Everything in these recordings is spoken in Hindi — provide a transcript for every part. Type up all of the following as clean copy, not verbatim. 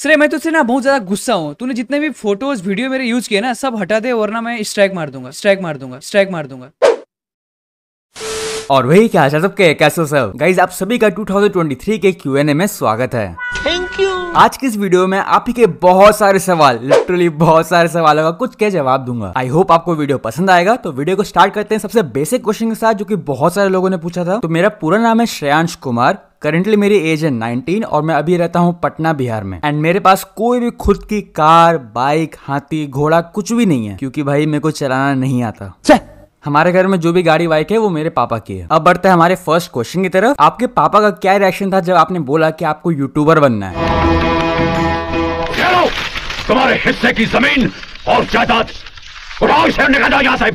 श्रेय, मैं तुझसे ना बहुत ज्यादा गुस्सा हूँ। तूने जितने भी फोटोज वीडियो मेरे यूज किए ना सब हटा दे, वरना मैं स्ट्राइक मार दूंगा। और वही क्या हाल सबके, कैसे हो सब गाइज, आप सभी का 2023 के Q&A में स्वागत है। Thank you. आज की इस वीडियो में आप ही के बहुत सारे सवाल, लिटरली बहुत सारे सवालों का कुछ के जवाब दूंगा। आई होप आपको वीडियो पसंद आएगा। तो वीडियो को स्टार्ट करते हैं सबसे बेसिक क्वेश्चन के साथ जो कि बहुत सारे लोगों ने पूछा था। तो मेरा पूरा नाम है श्रेयांश कुमार, करेंटली मेरी एज है 19 और मैं अभी रहता हूँ पटना बिहार में। एंड मेरे पास कोई भी खुद की कार, बाइक, हाथी, घोड़ा कुछ भी नहीं है क्योंकि भाई मेरे को चलाना नहीं आता। हमारे घर में जो भी गाड़ी बाइक है वो मेरे पापा की है। अब बढ़ते हैं हमारे फर्स्ट क्वेश्चन की तरफ। आपके पापा का क्या रिएक्शन था जब आपने बोला कि आपको यूट्यूबर बनना है? चलो, तुम्हारे हिस्से की जमीन और जायदाद उठाओ, से निकालो यहां से।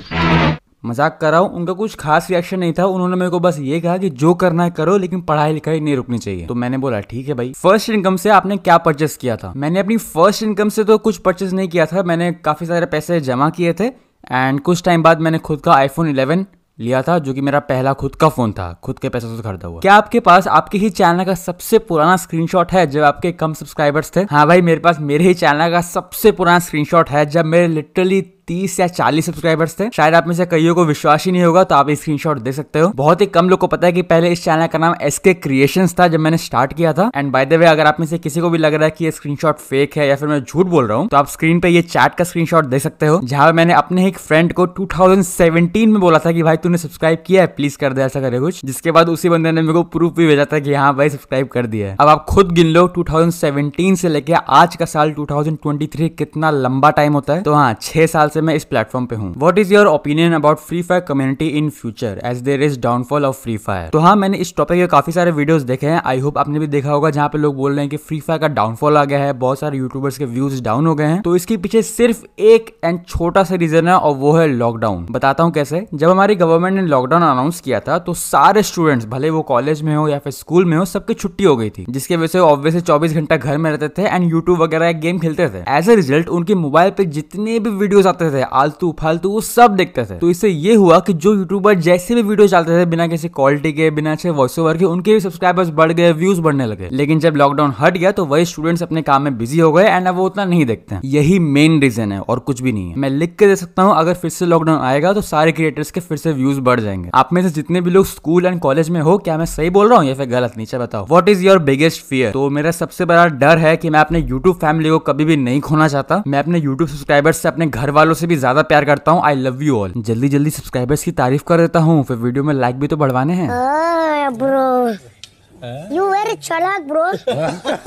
मजाक कर रहा हूँ, उनका कुछ खास रिएक्शन नहीं था। उन्होंने मेरे को बस ये कहा कि जो करना है करो, लेकिन पढ़ाई लिखाई नहीं रुकनी चाहिए। तो मैंने बोला ठीक है भाई। फर्स्ट इनकम से आपने क्या परचेस किया था? मैंने अपनी फर्स्ट इनकम से तो कुछ परचेस नहीं किया था। मैंने काफी सारे पैसे जमा किए थे एंड कुछ टाइम बाद मैंने खुद का आईफोन 11 लिया था जो कि मेरा पहला खुद का फोन था, खुद के पैसे से खरीदा हुआ। क्या आपके पास आपके ही चैनल का सबसे पुराना स्क्रीनशॉट है जब आपके कम सब्सक्राइबर्स थे? हाँ भाई, मेरे पास मेरे ही चैनल का सबसे पुराना स्क्रीनशॉट है जब मेरे लिटरली 30 या 40 सब्सक्राइबर्स थे। शायद आप में से कईयों को विश्वास ही नहीं होगा, तो आप स्क्रीनशॉट देख सकते हो। बहुत ही कम लोग को पता है कि पहले इस चैनल का नाम SK Creations था जब मैंने स्टार्ट किया था। एंड बाय द वे, अगर आप में से किसी को भी लग रहा है कि ये स्क्रीनशॉट फेक है या फिर मैं झूठ बोल रहा हूँ, तो आप स्क्रीन पे ये चैट का स्क्रीनशॉट देख सकते हो जहाँ मैंने अपने एक फ्रेंड को 2017 में बोला था कि भाई तूने सब्सक्राइब किया है, प्लीज कर दे, ऐसा करे कुछ। जिसके बाद उसी बंदे ने मेरे को प्रूफ भी भेजा था कि हाँ भाई सब्सक्राइब कर दिया है। अब आप खुद गिन लो 2017 से लेके आज का साल 2023 कितना लंबा टाइम होता है। तो हाँ, 6 साल से मैं इस प्लेटफॉर्म पे हूँ। What is your opinion about free fire community in future as there is downfall of free fire? तो हाँ, मैंने इस टॉपिक के काफी सारे वीडियोस देखे हैं। आई होप आपने भी देखा होगा जहाँ पे लोग बोल रहे हैं कि फ्री फायर का डाउनफॉल आ गया है, बहुत सारे यूट्यूबर्स के व्यूज डाउन हो गए हैं। तो इसके पीछे सिर्फ एक एंड छोटा सा रीजन है और वो है लॉकडाउन। बताता हूँ कैसे। जब हमारी गवर्नमेंट ने लॉकडाउन अनाउंस किया था तो सारे स्टूडेंट्स, भले वो कॉलेज में हो या फिर स्कूल में हो, सबकी छुट्टी हो गई थी, जिसकी वजह से ऑब्वियसली 24 घंटा घर में रहते थे एंड यूट्यूब वगैरह गेम खेलते थे। एज ए रिजल्ट उनके मोबाइल पे जितने भी वीडियोस आते थे आलतू फालतू वो सब देखते थे। तो इससे ये हुआ कि जो यूट्यूबर जैसे भी वीडियो डालते थे बिना किसी क्वालिटी के, बिना अच्छे वॉइस ओवर के, उनके भी सब्सक्राइबर्स बढ़ गए, व्यूज बढ़ने लगे। लेकिन जब लॉकडाउन हट गया तो वही स्टूडेंट्स अपने काम में बिजी हो गए एंड अब वो उतना नहीं देखते हैं। यही मेन रीजन है और कुछ भी नहीं है। मैं लिख के दे सकता हूँ अगर फिर से लॉकडाउन आएगा तो सारे क्रिएटर्स के फिर से व्यूज बढ़ जाएंगे। आप में से जितने भी लोग स्कूल एंड कॉलेज में हो, क्या मैं सही बोल रहा हूँ या फिर गलत? नीचे बताओ। What is your biggest fear? तो मेरा सबसे बड़ा डर है कि मैं अपने यूट्यूब फैमिली को कभी भी नहीं खोना चाहता। मैं अपने यूट्यूब सब्सक्राइबर्स से, अपने घर वालों से भी ज्यादा प्यार करता हूँ। I love you all. जल्दी जल्दी सब्सक्राइबर्स की तारीफ कर देता हूँ, फिर वीडियो में लाइक भी तो बढ़वाने हैं।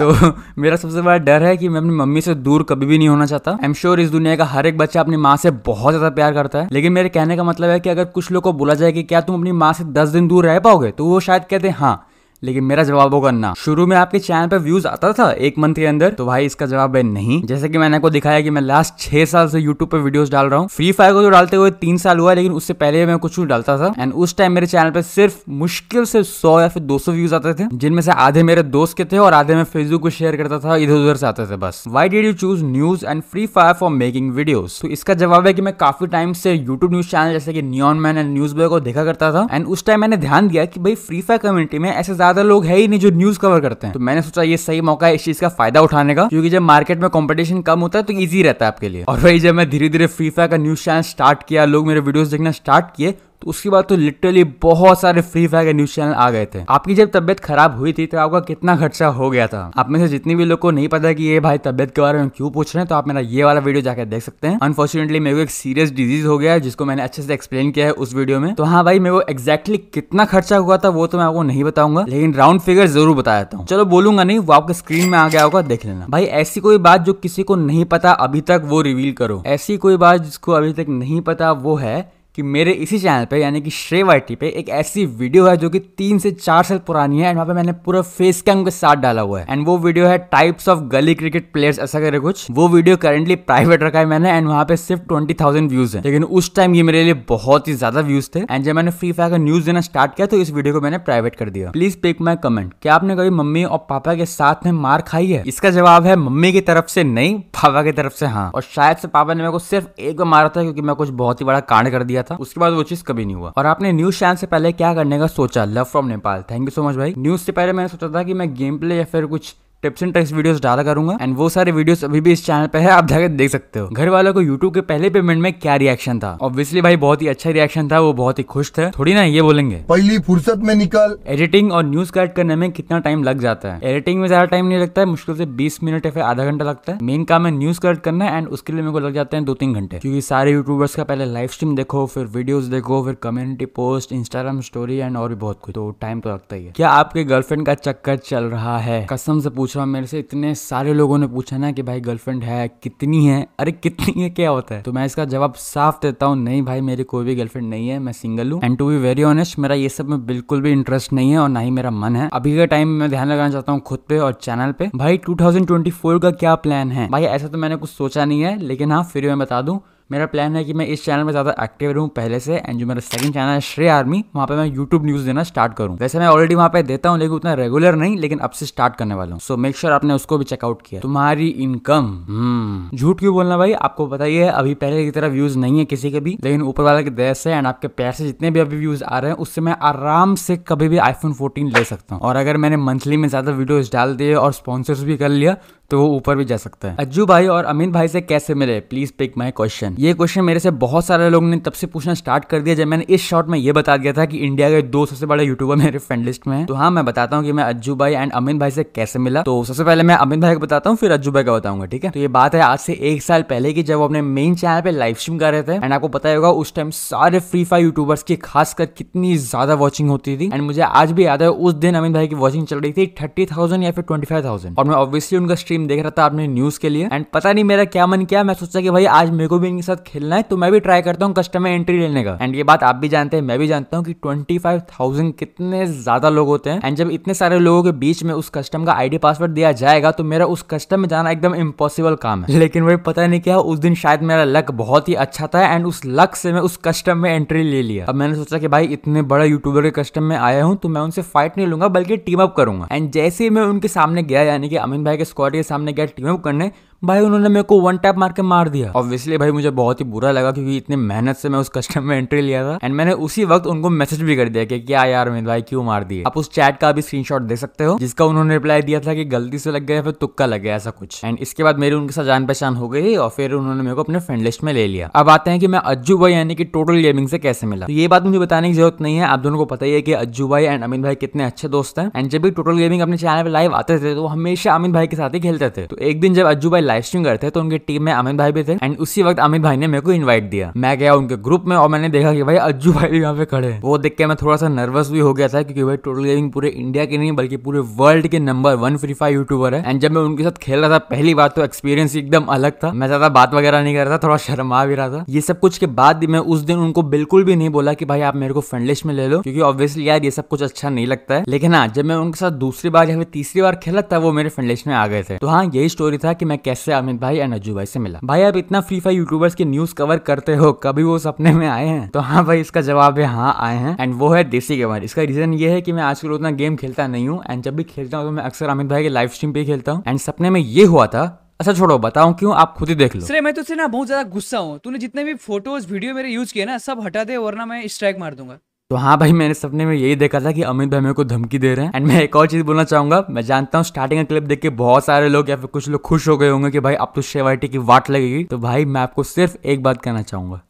तो मेरा सबसे बड़ा डर है कि मैं अपनी मम्मी से दूर कभी भी नहीं होना चाहता। आई एम श्योर इस दुनिया का हर एक बच्चा अपनी माँ से बहुत ज्यादा प्यार करता है, लेकिन मेरे कहने का मतलब है कि अगर कुछ लोग को बोला जाए कि क्या तुम अपनी माँ से 10 दिन दूर रह पाओगे, तो वो शायद कहते हैं हाँ, लेकिन मेरा जवाब होगा ना। शुरू में आपके चैनल पे व्यूज आता था 1 मंथ के अंदर, तो भाई इसका जवाब है नहीं। जैसे कि मैंने आपको दिखाया कि मैं लास्ट 6 साल से यूट्यूब पे वीडियोस डाल रहा हूँ। फ्री फायर को तो डालते हुए 3 साल हुआ, लेकिन उससे पहले मैं कुछ नहीं डालता था। एंड उस टाइम मेरे चैनल पे सिर्फ मुश्किल से 100 या फिर 200 व्यूज आते थे, जिनमें से आधे मेरे दोस्त के थे और आधे मैं फेसबुक को शेयर करता था, इधर उधर से आते थे बस। Why did you choose news and free fire for making videos? तो इसका जवाब है कि मैं काफी टाइम से यूट्यूब न्यूज चैनल जैसे कि नून मैन एंड न्यूज बॉय को देखा करता था एंड उस टाइम मैंने ध्यान दिया कि भाई फ्री फायर कम्युनिटी में ऐसे ज्यादा लोग है ही नहीं जो न्यूज कवर करते हैं। तो मैंने सोचा ये सही मौका है इस चीज का फायदा उठाने का, क्योंकि जब मार्केट में कंपटीशन कम होता है तो इजी रहता है आपके लिए। और भाई जब मैं धीरे धीरे फ्री फायर का न्यूज चैनल स्टार्ट किया, लोग मेरे वीडियोस देखना स्टार्ट किए, तो उसके बाद तो लिटरली बहुत सारे फ्री फायर के न्यूज चैनल आ गए थे। आपकी जब तबियत खराब हुई थी तो आपका कितना खर्चा हो गया था? आप में से जितने भी लोग को नहीं पता कि ये भाई तबियत के बारे में क्यों पूछ रहे हैं, तो आप मेरा ये वाला वीडियो जाकर देख सकते हैं। अनफॉर्चुनेटली मेरे को एक सीरियस डिजीज हो गया है, जिसको मैंने अच्छे से एक्सप्लेन किया है उस वीडियो में। तो हाँ भाई, मेरे को एक्जैक्टली कितना खर्चा हुआ था वो तो मैं आपको नहीं बताऊंगा, लेकिन राउंड फिगर जरूर बता देता हूँ। चलो बोलूंगा नहीं, वो आपके स्क्रीन में आ गया होगा, देख लेना। भाई ऐसी कोई बात जो किसी को नहीं पता अभी तक, वो रिवील करो। ऐसी कोई बात जिसको अभी तक नहीं पता वो है कि मेरे इसी चैनल पे यानी कि श्रेय वाई पे एक ऐसी वीडियो है जो कि 3 से 4 साल पुरानी है एंड वहाँ पे मैंने पूरा फेस कैम के साथ डाला हुआ है। एंड वो वीडियो है टाइप्स ऑफ गली क्रिकेट प्लेयर्स, ऐसा करे कुछ। वो वीडियो करेंटली प्राइवेट रखा है मैंने एंड वहाँ पे सिर्फ 20,000 व्यूज है, लेकिन उस टाइम ये मेरे लिए बहुत ही ज्यादा व्यूज थे। एंड जब मैंने फ्री फायर का न्यूज देना स्टार्ट किया तो इस वीडियो को मैंने प्राइवेट कर दिया। Please pick my comment. क्या आपने कभी मम्मी और पापा के साथ में मार खाई है? इसका जवाब है मम्मी की तरफ से नहीं, पापा की तरफ से हाँ। और शायद से पापा ने मेरे को सिर्फ एक बार मारा था क्योंकि मैं कुछ बहुत ही बड़ा कांड कर दिया था, उसके बाद वो चीज कभी नहीं हुआ। और आपने न्यूज चैनल से पहले क्या करने का सोचा? Love from Nepal, thank you so much भाई। न्यूज से पहले मैंने सोचा था कि मैं गेम प्ले या फिर कुछ टिप्स एंड ट्रिक्स वीडियोस डाला करूंगा एंड वो सारे वीडियोस अभी भी इस चैनल पे है, आप जाकर देख सकते हो। घर वालों को यूट्यूब के पहले पेमेंट में क्या रिएक्शन था? ऑब्वियसली भाई बहुत ही अच्छा रिएक्शन था, वो बहुत ही खुश थे। थोड़ी ना ये बोलेंगे पहली फुर्सत में निकल। एडिटिंग और न्यूज कट करने में कितना टाइम लग जाता है? एडिटिंग में ज्यादा टाइम नहीं लगता है, मुश्किल से 20 मिनट या फिर आधा घंटा लगता है। मेन काम है न्यूज कट करना एंड उसके लिए मेरे को लग जाते हैं 2-3 घंटे, क्योंकि सारे यूट्यूबर्स का पहले लाइव स्ट्रीम देखो, फिर वीडियोस देखो, फिर community post, Instagram story and और भी बहुत कुछ, तो टाइम तो लगता ही है। क्या आपके गर्लफ्रेंड का चक्कर चल रहा है? कसम से पूछ रहा हूँ, मेरे से इतने सारे लोगों ने पूछा ना कि भाई गर्लफ्रेंड है, कितनी है, अरे कितनी है क्या होता है, तो मैं इसका जवाब साफ देता हूँ, नहीं भाई मेरी कोई भी गर्लफ्रेंड नहीं है, मैं सिंगल हूँ and to be very honest मेरा ये सब में बिल्कुल भी इंटरेस्ट नहीं है और ना ही मेरा मन है। अभी के टाइम में ध्यान लगाना चाहता हूँ खुद पे और चैनल पे। भाई 2024 का क्या प्लान है? भाई ऐसा तो मैंने कुछ सोचा नहीं है, लेकिन हाँ फिर मैं बता दूँ, मेरा प्लान है कि मैं इस चैनल में ज़्यादा एक्टिव रहूँ पहले से एंड जो मेरा सेकंड चैनल है श्रेय आर्मी, वहाँ पे मैं यूट्यूब न्यूज़ देना स्टार्ट करूँ। वैसे मैं ऑलरेडी वहाँ पे देता हूँ लेकिन उतना रेगुलर नहीं, लेकिन अब से स्टार्ट करने वाला हूँ। सो मेक श्योर आपने उसको भी चेकआउट किया। तुम्हारी इनकम झूठ क्यों बोलना भाई, आपको पता ही है अभी पहले की तरह व्यूज़ नहीं है किसी के भी, लेकिन ऊपर वाले की दया से एंड आपके प्यार से जितने भी अभी व्यूज़ आ रहे हैं उससे मैं आराम से कभी भी iPhone 14 ले सकता हूँ। और अगर मैंने मंथली में ज़्यादा वीडियोज़ डाल दिए और स्पॉन्सर्स भी कर लिया तो वो ऊपर भी जा सकता है। अज्जू भाई और अमित भाई से कैसे मिले? Please pick my question. ये क्वेश्चन मेरे से बहुत सारे लोगों ने तब से पूछना स्टार्ट कर दिया जब मैंने इस शॉर्ट में ये बता दिया था कि इंडिया के 2 सबसे बड़े यूट्यूबर मेरे फ्रेंड लिस्ट में हैं। तो हाँ मैं बताता हूँ कि मैं अज्जू भाई एंड अमित भाई से कैसे मिला। तो सबसे पहले मैं अमित भाई को बताता हूँ, फिर अज्जू भाई का बताऊंगा, ठीक है। तो ये बात है आज से 1 साल पहले की, जब वो अपने मेन चैनल पर लाइव स्ट्रीम कर रहे थे एंड आपको पता होगा उस टाइम सारे फ्री फायर यूट्यूबर्स की खासकर कितनी ज्यादा वॉचिंग होती थी एंड मुझे आज भी याद है उस दिन अमित भाई की वॉचिंग चल रही थी 30,000 या फिर 25,000 और मैं ऑब्वियसली उनका देख रहा था अपने न्यूज के लिए एंड पता नहीं मेरा क्या मन किया, मैं सोचा कि भाई आज मेरे को भी इनके साथ खेलना है तो मैं भी ट्राई करता हूँ कस्टमर एंट्री लेने का। एंड ये बात आप भी जानते हैं, मैं भी जानता हूँ कि 25,000 कितने ज्यादा लोग होते हैं एंड जब इतने सारे लोगों के बीच में उस कस्टम का आईडी पासवर्ड दिया जाएगा तो मेरा उस कस्टम में जाना एकदम इम्पॉसिबल काम है। लेकिन वही पता नहीं क्या उस दिन शायद मेरा लक बहुत ही अच्छा था एंड उस लक से मैं उस कस्टम में एंट्री ले लिया। अब मैंने सोचा कि भाई इतने बड़े यूट्यूबर के कस्टम में आया हूँ तो मैं उनसे फाइट नहीं लूंगा बल्कि टीम अप करूंगा। एंड जैसे ही मैं उनके सामने गया, यानी कि अमित भाई के स्क्वाड के सामने गया टीम अप करने, भाई उन्होंने मेरे को 1 टैप मार के मार दिया। ऑब्वियसली भाई मुझे बहुत ही बुरा लगा क्योंकि इतने मेहनत से मैं उस कस्टम में एंट्री लिया था एंड मैंने उसी वक्त उनको मैसेज भी कर दिया कि क्या यार अमित भाई क्यों मार दिए। आप उस चैट का भी स्क्रीनशॉट देख सकते हो जिसका उन्होंने रिप्लाई दिया था कि गलती से लग गया फिर तुक्का लग गया ऐसा कुछ। एंड इसके बाद मेरी उनके साथ जान पहचान हो गई और फिर उन्होंने मेरे को अपने फ्रेंड लिस्ट में ले लिया। अब आते हैं कि मैं अज्जू भाई यानी कि टोटल गेमिंग से कैसे मिला। तो ये बात मुझे बताने की जरूरत नहीं है, आप दोनों को पता ही है कि अज्जू भाई एंड अमित भाई कितने अच्छे दोस्त हैं एंड जब भी टोटल गेमिंग अपने चैनल पर लाइव आते थे तो हमेशा अमित भाई के साथ ही खेलते थे। तो एक दिन जब अज्जू भाई लाइव स्ट्रीम करते तो उनकी टीम में अमित भाई भी थे एंड उसी वक्त अमित भाई ने मेरे को इनवाइट दिया। मैं गया उनके ग्रुप में और मैंने देखा कि भाई अज्जू भाई भी यहाँ पे खड़े हैं। वो देख के मैं थोड़ा सा नर्वस भी हो गया था क्योंकि भाई टोटल गेमिंग पूरे इंडिया के नहीं बल्कि पूरे वर्ल्ड के नंबर 1 फ्री फायर यूट्यूबर है एंड जब मैं उनके साथ खेल रहा था पहली बार तो एक्सपीरियंस एकदम अलग था। मैं ज्यादा बात वगैरह नहीं कर रहा था, थोड़ा शर्मा भी रहा था। ये सब कुछ के बाद मैं उस दिन उनको बिल्कुल भी नहीं बोला कि भाई आप मेरे को फ्रेंड लिस्ट में ले लो क्योंकि ऑब्वियसली यार ये सब कुछ अच्छा नहीं लगता है। लेकिन हाँ जब मैं उनके साथ दूसरी बार या फिर तीसरी बार खेला तब वो मेरे फ्रेंड लिस्ट में आ गए थे। तो हाँ यही स्टोरी था कि मैं कैसे अमित भाई एंड अज्जू भाई से मिला। भाई आप इतना फ्री फायर यूट्यूबर्स की न्यूज कवर करते हो, कभी वो सपने में आए हैं? तो हाँ भाई इसका जवाब है हाँ आए हैं एंड वो है देसी गेमर। इसका रीजन ये है कि मैं आजकल उतना गेम खेलता नहीं हूँ एंड जब भी खेलता हूँ तो मैं अक्सर अमित भाई के लाइव स्ट्रीम पे खेलता हूँ एंड सपने में ये हुआ था, अच्छा छोड़ो बताऊं क्यों, आप खुद ही देख लो। श्रेय मैं तुझसे ना बहुत ज्यादा गुस्सा हूँ, तूने जितने भी फोटोज वीडियो मेरे यूज किए ना सब हटा दे वरना मैं स्ट्राइक मार दूंगा। तो हाँ भाई मैंने सपने में यही देखा था कि अमित भाई मेरे को धमकी दे रहे हैं। एंड मैं एक और चीज बोलना चाहूंगा, मैं जानता हूँ स्टार्टिंग का क्लिप देख के बहुत सारे लोग या फिर कुछ लोग खुश हो गए होंगे कि भाई अब तो श्रेय वाई की वाट लगेगी, तो भाई मैं आपको सिर्फ एक बात कहना चाहूंगा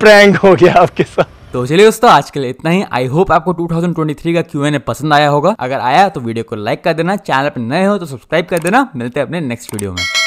प्रैंक हो गया आपके साथ। तो चलिए दोस्तों आज के लिए इतना ही। आई होप आपको 2023 का Q&A पसंद आया होगा, अगर आया तो वीडियो को लाइक कर देना, चैनल पर नए हो तो सब्सक्राइब कर देना। मिलते हैं अपने नेक्स्ट वीडियो में।